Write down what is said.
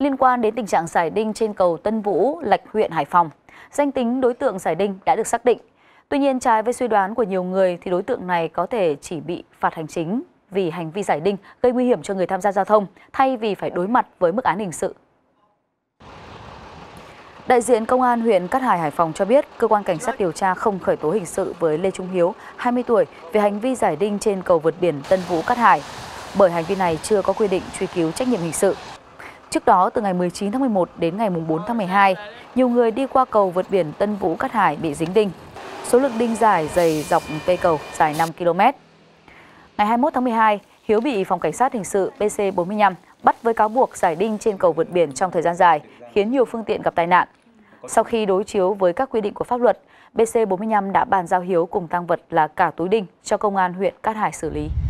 Liên quan đến tình trạng rải đinh trên cầu Tân Vũ, Lạch huyện Hải Phòng, danh tính đối tượng rải đinh đã được xác định. Tuy nhiên, trái với suy đoán của nhiều người thì đối tượng này có thể chỉ bị phạt hành chính vì hành vi rải đinh gây nguy hiểm cho người tham gia giao thông thay vì phải đối mặt với mức án hình sự. Đại diện Công an huyện Cát Hải, Hải Phòng cho biết, cơ quan cảnh sát điều tra không khởi tố hình sự với Lê Trung Hiếu, 20 tuổi, về hành vi rải đinh trên cầu vượt biển Tân Vũ, Cát Hải, bởi hành vi này chưa có quy định truy cứu trách nhiệm hình sự. Trước đó, từ ngày 19 tháng 11 đến ngày 4 tháng 12, nhiều người đi qua cầu vượt biển Tân Vũ, Cát Hải bị dính đinh. Số lượng đinh rải dày dọc cây cầu dài 5 km. Ngày 21 tháng 12, Hiếu bị Phòng Cảnh sát Hình sự PC45 bắt với cáo buộc rải đinh trên cầu vượt biển trong thời gian dài, khiến nhiều phương tiện gặp tai nạn. Sau khi đối chiếu với các quy định của pháp luật, PC45 đã bàn giao Hiếu cùng tang vật là cả túi đinh cho Công an huyện Cát Hải xử lý.